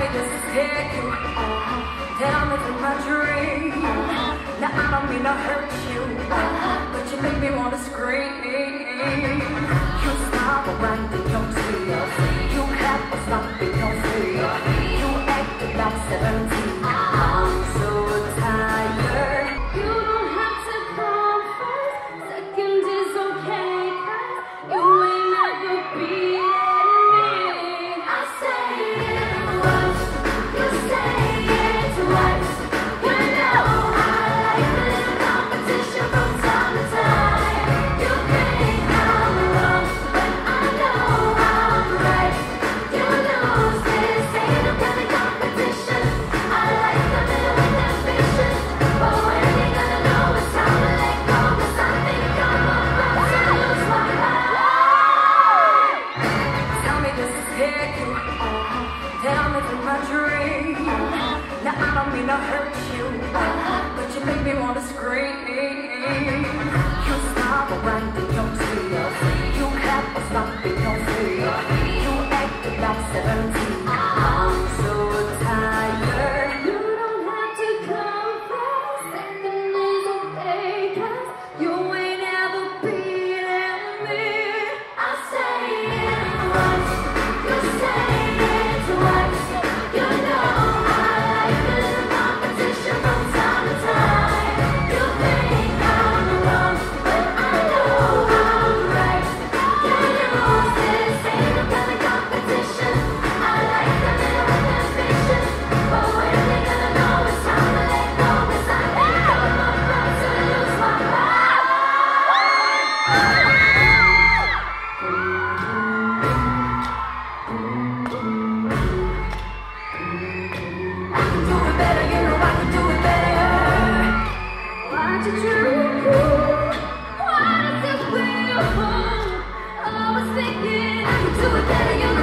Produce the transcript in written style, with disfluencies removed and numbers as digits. me this is taking you. Tell me through my dream. Now I don't mean to hurt you, but you make me wanna scream. You stop around in your tears. You have to stop in your fear. You acted like 17. I'm so tired. You don't have to come first. Second is okay, 'cause you ain't never been. I hurt you, but you make me wanna scream. You stop around in your tears. You have to stop in your fear. You acted like 17. I'm so tired. You don't have to come first. Second is okay, 'cause you ain't ever beating me. I say it once, you say it twice. You know. Why does it feel? I was thinking I could do it better.